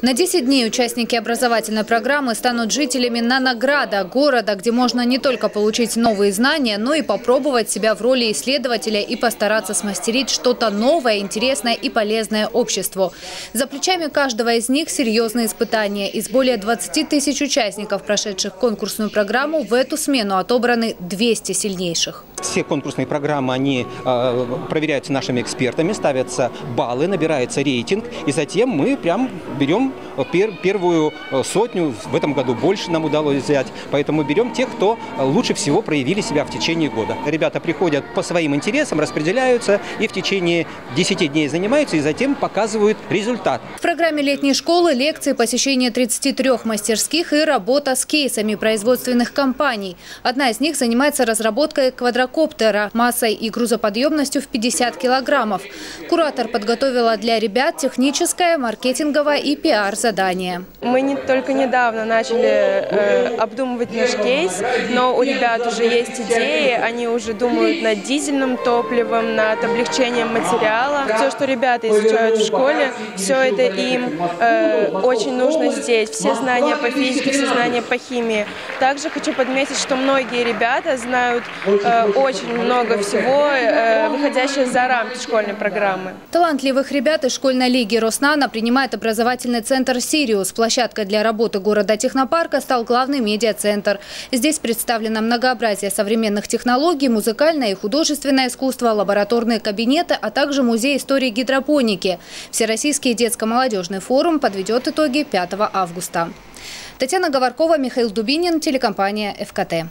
На 10 дней участники образовательной программы станут жителями Нанограда, города, где можно не только получить новые знания, но и попробовать себя в роли исследователя и постараться смастерить что-то новое, интересное и полезное обществу. За плечами каждого из них серьезные испытания. Из более 20 тысяч участников, прошедших конкурсную программу, в эту смену отобраны 200 сильнейших. Все конкурсные программы, они проверяются нашими экспертами, ставятся баллы, набирается рейтинг, и затем мы прям берем первую сотню. В этом году больше нам удалось взять, поэтому берем тех, кто лучше всего проявили себя в течение года. Ребята приходят по своим интересам, распределяются и в течение 10 дней занимаются, и затем показывают результат. В программе летней школы лекции, посещение 33 мастерских и работа с кейсами производственных компаний. Одна из них занимается разработкой квадрокоптера. Массой и грузоподъемностью в 50 килограммов. Куратор подготовила для ребят техническое, маркетинговое и пиар-задание. Мы не только недавно начали обдумывать наш кейс, но у ребят уже есть идеи, они уже думают над дизельным топливом, над облегчением материала. Все, что ребята изучают в школе, все это им очень нужно здесь. Все знания по физике, все знания по химии. Также хочу подметить, что многие ребята знают очень много всего, выходящее за рамки школьной программы. Талантливых ребят из школьной лиги «Роснано» принимает образовательный центр «Сириус». Площадкой для работы города-технопарка стал главный медиа-центр. Здесь представлено многообразие современных технологий, музыкальное и художественное искусство, лабораторные кабинеты, а также музей истории гидропоники. Всероссийский детско-молодежный форум подведет итоги 5 августа. Татьяна Говоркова, Михаил Дубинин, телекомпания ФКТ.